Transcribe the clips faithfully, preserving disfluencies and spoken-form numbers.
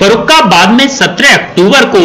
फर्रुखाबाद में सत्रह अक्टूबर को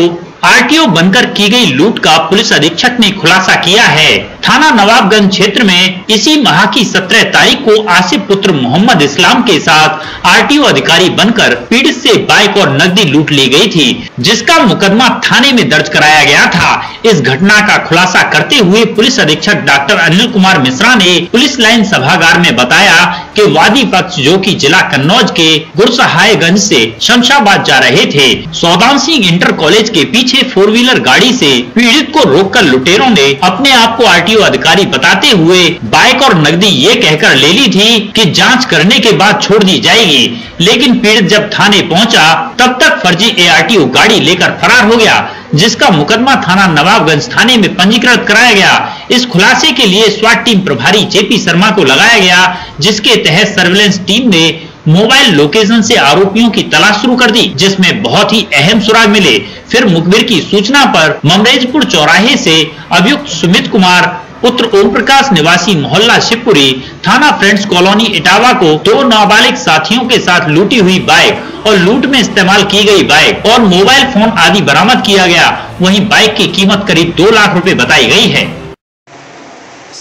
आरटीओ बनकर की गई लूट का पुलिस अधीक्षक ने खुलासा किया है। थाना नवाबगंज क्षेत्र में इसी माह की सत्रह तारीख को आसिफ पुत्र मोहम्मद इस्लाम के साथ आरटीओ अधिकारी बनकर पीड़ित से बाइक और नकदी लूट ली गई थी, जिसका मुकदमा थाने में दर्ज कराया गया था। इस घटना का खुलासा करते हुए पुलिस अधीक्षक डॉक्टर अनिल कुमार मिश्रा ने पुलिस लाइन सभागार में बताया कि वादी पक्ष, जो कि जिला कन्नौज के गुरसहायगंज से शमशाबाद जा रहे थे, सौदानसिंह इंटर कॉलेज के पीछे फोर व्हीलर गाड़ी से पीड़ित को रोककर लुटेरों ने अपने आप को आरटीओ अधिकारी बताते हुए बाइक और नकदी ये कहकर ले ली थी कि जांच करने के बाद छोड़ दी जाएगी, लेकिन पीड़ित जब थाने पहुंचा तब तक फर्जी एआरटीओ गाड़ी लेकर फरार हो गया, जिसका मुकदमा थाना नवाबगंज थाने में पंजीकृत कराया गया। इस खुलासे के लिए स्वाट टीम प्रभारी जेपी शर्मा को लगाया गया, जिसके तहत सर्विलेंस टीम ने मोबाइल लोकेशन से आरोपियों की तलाश शुरू कर दी, जिसमें बहुत ही अहम सुराग मिले। फिर मुखबिर की सूचना पर ममरेजपुर चौराहे से अभियुक्त सुमित कुमार पुत्र ओमप्रकाश निवासी मोहल्ला शिवपुरी थाना फ्रेंड्स कॉलोनी इटावा को दो नाबालिग साथियों के साथ लूटी हुई बाइक और लूट में इस्तेमाल की गई बाइक और मोबाइल फोन आदि बरामद किया गया। वहीं बाइक की कीमत करीब दो लाख रुपए बताई गई है।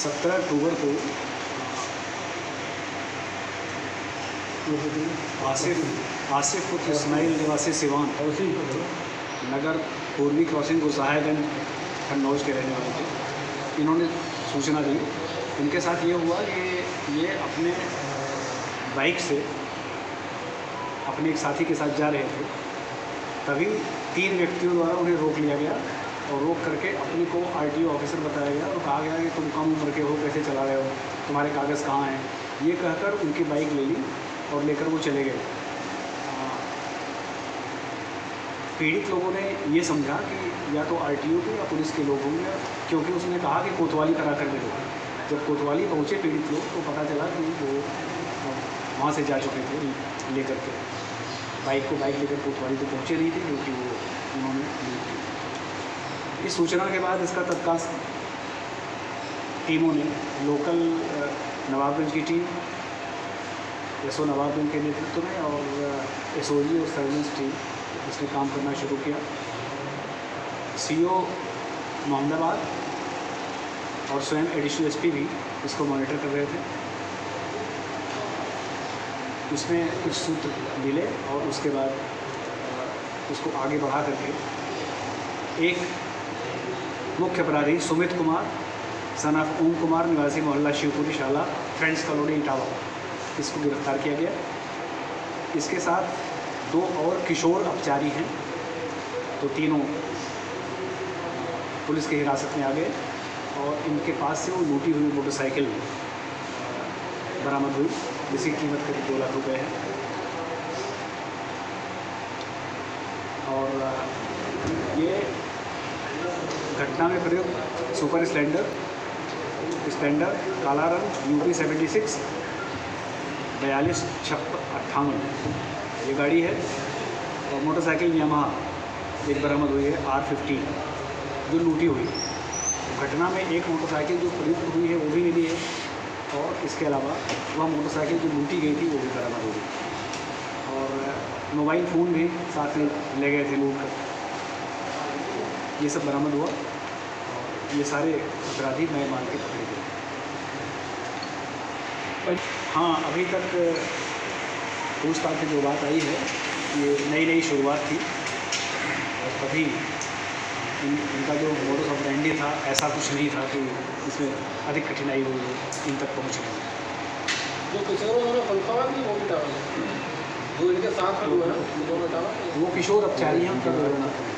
सत्रह अक्टूबर को आसिफ आसिफ को तजमाइल निवासी सिवान नगर पूर्वी क्रॉसिंग गुसाहगंज कन्नौज के रहने वाले थे। इन्होंने सूचना दी, इनके साथ ये हुआ कि ये अपने बाइक से अपने एक साथी के साथ जा रहे थे, तभी तीन व्यक्तियों द्वारा उन्हें रोक लिया गया और रोक करके अपने को आरटीओ ऑफिसर बताया गया और कहा गया कि तुम कम उम्र के हो, कैसे चला रहे हो, तुम्हारे कागज़ कहाँ हैं, ये कहकर उनकी बाइक ले ली और लेकर वो चले गए। पीड़ित लोगों ने ये समझा कि या तो आरटीओ के या पुलिस के लोग होंगे, क्योंकि उसने कहा कि कोतवाली करा कर दे। जब कोतवाली पहुँचे पीड़ित लोग तो पता चला कि वो वहाँ से जा चुके थे, लेकर के बाइक को बाइक लेकर कोतवाली तो पहुँचे नहीं थे, क्योंकि वो उन्होंने इस सूचना के बाद इसका तत्काल टीमों ने लोकल नवाबगंज की टीम एसओ नवाबगंज के नेतृत्व में और एसओजी और सर्विलेंस टीम इसने काम करना शुरू किया। सीओ मोहम्मदाबाद और स्वयं एडिशनल एसपी भी इसको मॉनिटर कर रहे थे। इसमें कुछ सूत्र मिले और उसके बाद उसको आगे बढ़ा करके एक मुख्य अपराधी सुमित कुमार सन ऑफ ओम कुमार निवासी मोहल्ला शिवपुरी शाला फ्रेंड्स कॉलोनी इटावा, इसको गिरफ्तार किया गया। इसके साथ दो और किशोर अपचारी हैं, तो तीनों पुलिस की हिरासत में आ गए और इनके पास से वो लूटी हुई मोटरसाइकिल बरामद हुई, जिसकी कीमत करीब दो लाख रुपए है। और ये घटना में प्रयुक्त सुपर स्प्लेंडर स्प्लेंडर काला रंग यूपी सेवेंटी सिक्स बयालीस छप्पन अट्ठावन ये गाड़ी है और मोटरसाइकिल यामा एक बरामद हुई है आर फिफ्टीन जो लूटी हुई है। घटना में एक मोटरसाइकिल जो प्रयुक्त हुई है वो भी मिली है और इसके अलावा वह मोटरसाइकिल जो लूटी गई थी वो भी बरामद हुई और मोबाइल फ़ोन भी साथ में ले गए थे लूट कर। ये सब बरामद हुआ और ये सारे अपराधी नए माल के पकड़े गए। हाँ, अभी तक पूछताछ में जो बात आई है ये नई नई शुरुआत थी और तभी इन, इनका जो मोडस ऑपरेंडी था ऐसा कुछ नहीं था कि इसमें अधिक कठिनाई हुई इन तक पहुँचने में। जो किशोरों ने फलका की वो भी डाला, जो इनके साथ में हुआ ना, वो किशोर अपचारी हैं।